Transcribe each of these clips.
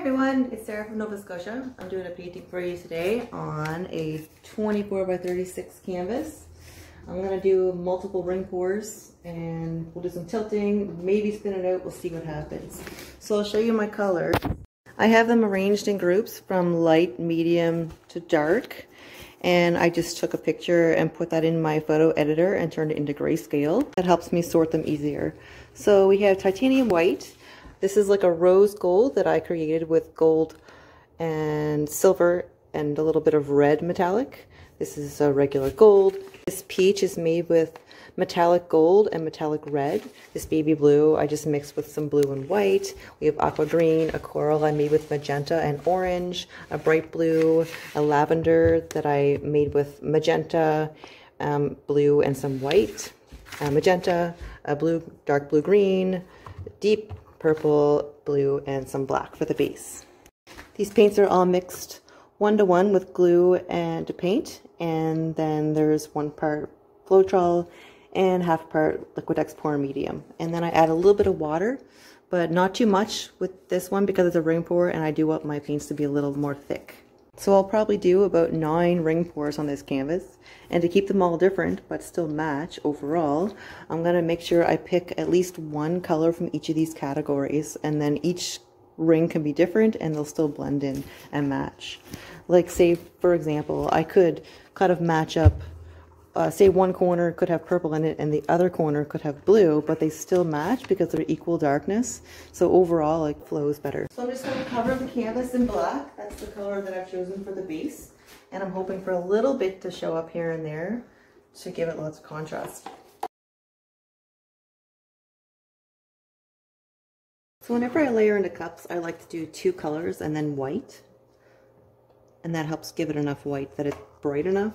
everyone, it's Sarah from Nova Scotia. I'm doing a painting for you today on a 24x36 canvas. I'm gonna do multiple ring pours and we'll do some tilting, maybe spin it out, we'll see what happens. So I'll show you my colors. I have them arranged in groups from light, medium to dark, and I just took a picture and put that in my photo editor and turned it into grayscale. That helps me sort them easier. So we have titanium white. This is like a rose gold that I created with gold and silver and a little bit of red metallic. This is a regular gold. This peach is made with metallic gold and metallic red. This baby blue I just mixed with some blue and white. We have aqua green, a coral I made with magenta and orange, a bright blue, a lavender that I made with magenta, blue and some white, magenta, a blue, dark blue green, deep purple, blue, and some black for the base. These paints are all mixed 1-to-1 with glue and to paint, and then there's one part Floetrol and half part Liquitex Pour Medium. And then I add a little bit of water, but not too much with this one because it's a ring pour and I do want my paints to be a little more thick. So I'll probably do about 9 ring pours on this canvas, and to keep them all different but still match overall, I'm going to make sure I pick at least one color from each of these categories, and then each ring can be different and they'll still blend in and match. Like, say for example, I could kind of match up, say one corner could have purple in it and the other corner could have blue, but they still match because they're equal darkness, so overall it flows better. So I'm just going to cover the canvas in black. That's the color that I've chosen for the base, and I'm hoping for a little bit to show up here and there to give it lots of contrast. So whenever I layer into cups, I like to do 2 colors and then white, and that helps give it enough white that it's bright enough.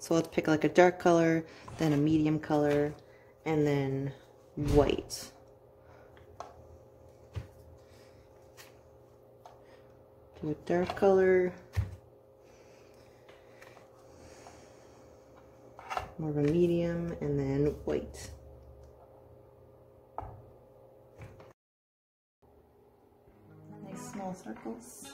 So I'll pick like a dark color, then a medium color, and then white. Do a dark color, more of a medium, and then white. Nice small circles.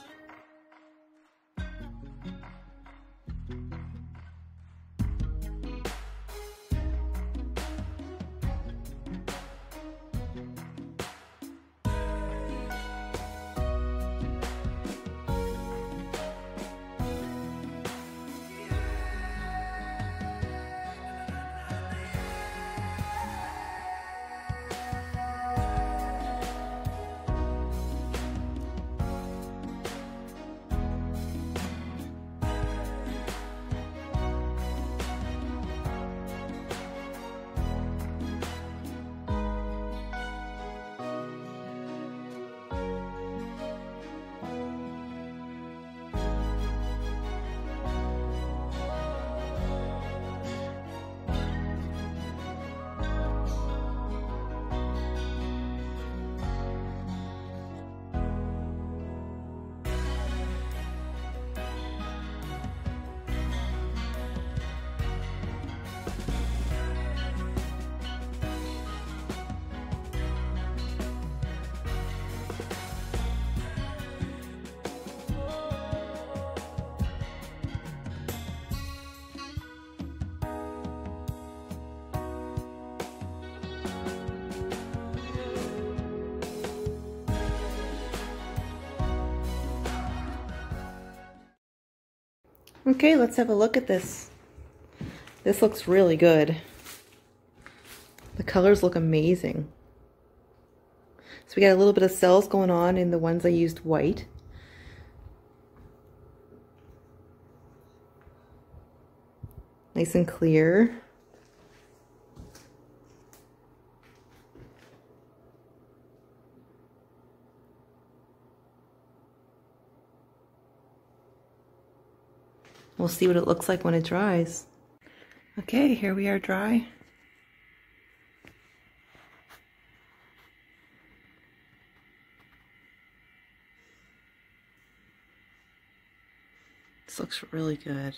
Okay, let's have a look at this. This looks really good. The colors look amazing. So we got a little bit of cells going on in the ones I used white. Nice and clear. We'll see what it looks like when it dries. Okay, here we are dry. This looks really good.